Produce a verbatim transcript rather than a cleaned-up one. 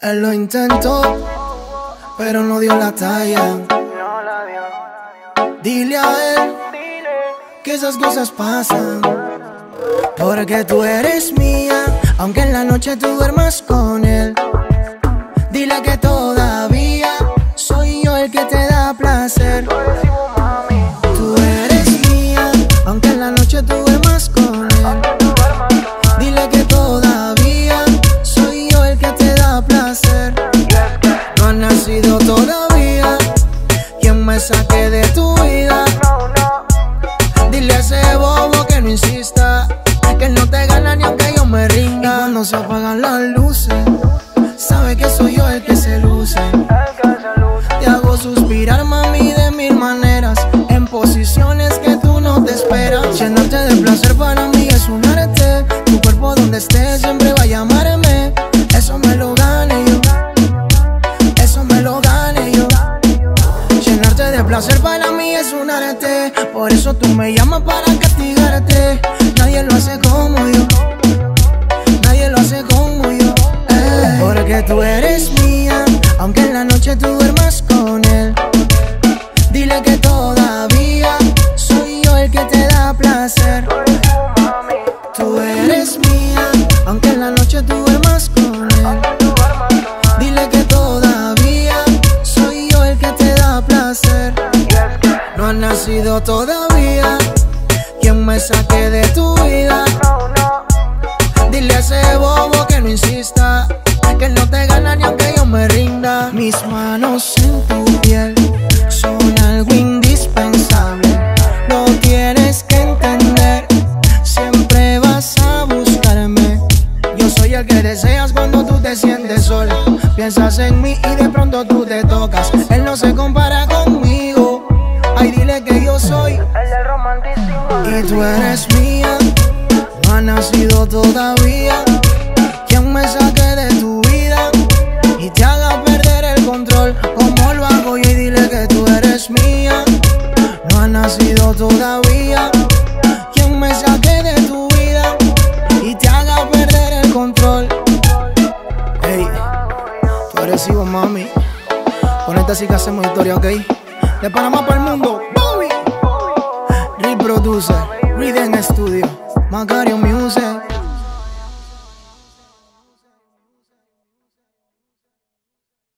Él lo intentó, pero no dio la talla. Dile a él que esas cosas pasan. Porque tú eres mía, aunque en la noche tú duermas con él. Dile que todavía soy yo el que te da placer. Tú eres mía, aunque en la noche tú duermas con él. Dile que todavía soy yo el que te da placer. No ha nacido todavía quien me saque de tu vida. Dile a ese bobo que no insista, que no te gana ni aunque yo me rinda. Cuando se apagan las luces, sabe que soy yo el que se luce. Te hago suspirar, mami, de mil maneras, en posiciones que tú no te esperas. Llenarte de placer para mí es un arte. Tu cuerpo donde estés siempre va a llamarme. Eso me lo gané yo, eso me lo gané yo. Llenarte de placer para mí es un arte. Por eso tú me llamas para castigarte. Nadie lo hace como yo, nadie lo hace como yo. Porque tú eres mía, aunque en la noche tú duermas con él. Dile que todavía soy yo el que te da placer. Tú eres mía, aunque en la noche tú duermas con él. Dile que todavía soy yo el que te da placer. No ha nacido todavía quien me saque de tu vida. Dile a ese bobo que no insista, que no te gana ni aunque yo me rinda. Mis manos en tu piel son algo indispensable. Lo tienes que entender, siempre vas a buscarme. Yo soy el que deseas cuando tú te sientes sola. Piensas en mí y de pronto tú te tocas. Él no se compara conmigo, ay dile que yo soy el romanticismo. Y tú eres mía, no ha nacido todavía quien me saque de tu vida y te haga perder el control. Como lo hago yo, y dile que tú eres mía. No ha nacido todavía quien me saque de tu vida y te haga perder el control. Hey, tú eres hijo, mami. Con esta sí que hacemos historia, ¿ok? De Panamá para el mundo, Bobby. Reproducer, Read and Studio, Macario Music.